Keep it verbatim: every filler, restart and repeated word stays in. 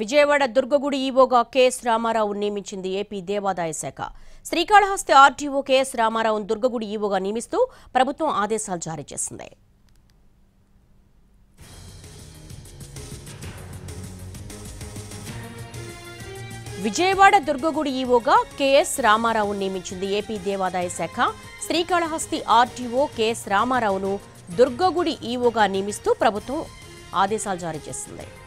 విజయవాడ దుర్గగుడి ఈవోగా కేఎస్ రామారావు నియమించింది ఏ పీ దేవదాయ శాఖ। శ్రీకాళహస్తి ఆర్టీఓ కేఎస్ రామారావు దుర్గగుడి ఈవోగా నియమిస్తూ ప్రభుత్వం ఆదేశాలు జారీ చేసింది। విజయవాడ దుర్గగుడి ఈవోగా కేఎస్ రామారావు నియమించింది ఏ పీ దేవదాయ శాఖ। శ్రీకాళహస్తి ఆర్టీఓ కేఎస్ రామారావును దుర్గగుడి ఈవోగా నియమిస్తూ ప్రభుత్వం ఆదేశాలు జారీ చేసింది।